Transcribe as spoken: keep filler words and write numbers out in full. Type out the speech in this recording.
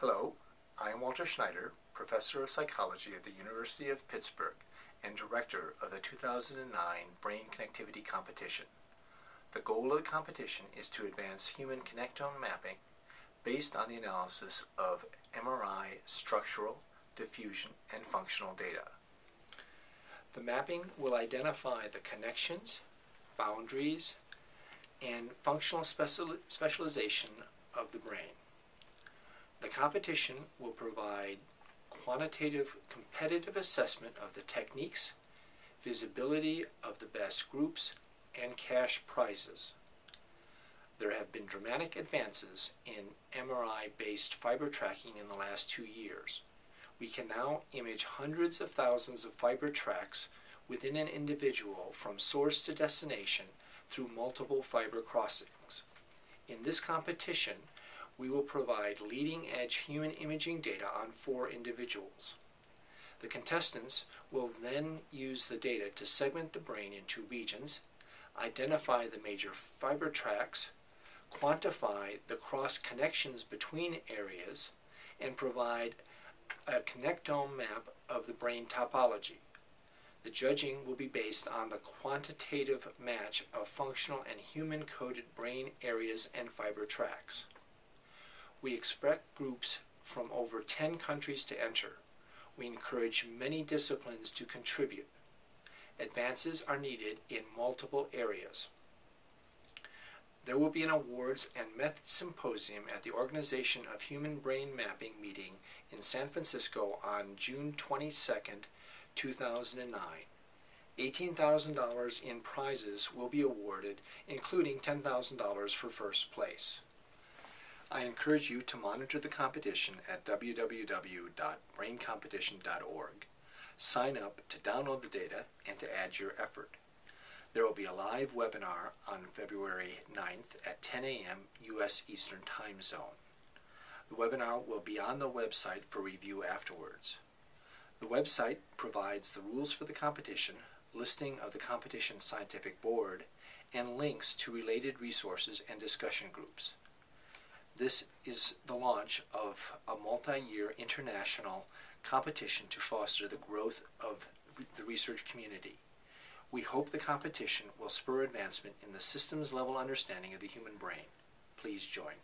Hello, I am Walter Schneider, Professor of Psychology at the University of Pittsburgh and Director of the two thousand nine Brain Connectivity Competition. The goal of the competition is to advance human connectome mapping based on the analysis of M R I structural, diffusion, and functional data. The mapping will identify the connections, boundaries, and functional special specialization of the brain. The competition will provide quantitative competitive assessment of the techniques, visibility of the best groups, and cash prizes. There have been dramatic advances in M R I-based fiber tracking in the last two years. We can now image hundreds of thousands of fiber tracks within an individual from source to destination through multiple fiber crossings. In this competition, we will provide leading-edge human imaging data on four individuals. The contestants will then use the data to segment the brain into regions, identify the major fiber tracks, quantify the cross connections between areas, and provide a connectome map of the brain topology. The judging will be based on the quantitative match of functional and human-coded brain areas and fiber tracks. We expect groups from over ten countries to enter. We encourage many disciplines to contribute. Advances are needed in multiple areas. There will be an awards and methods symposium at the Organization of Human Brain Mapping meeting in San Francisco on June twenty-second, two thousand nine. eighteen thousand dollars in prizes will be awarded, including ten thousand dollars for first place. I encourage you to monitor the competition at w w w dot brain competition dot org. Sign up to download the data and to add your effort. There will be a live webinar on February ninth at ten A M U S Eastern Time Zone. The webinar will be on the website for review afterwards. The website provides the rules for the competition, listing of the competition scientific board, and links to related resources and discussion groups. This is the launch of a multi-year international competition to foster the growth of the research community. We hope the competition will spur advancement in the systems-level understanding of the human brain. Please join.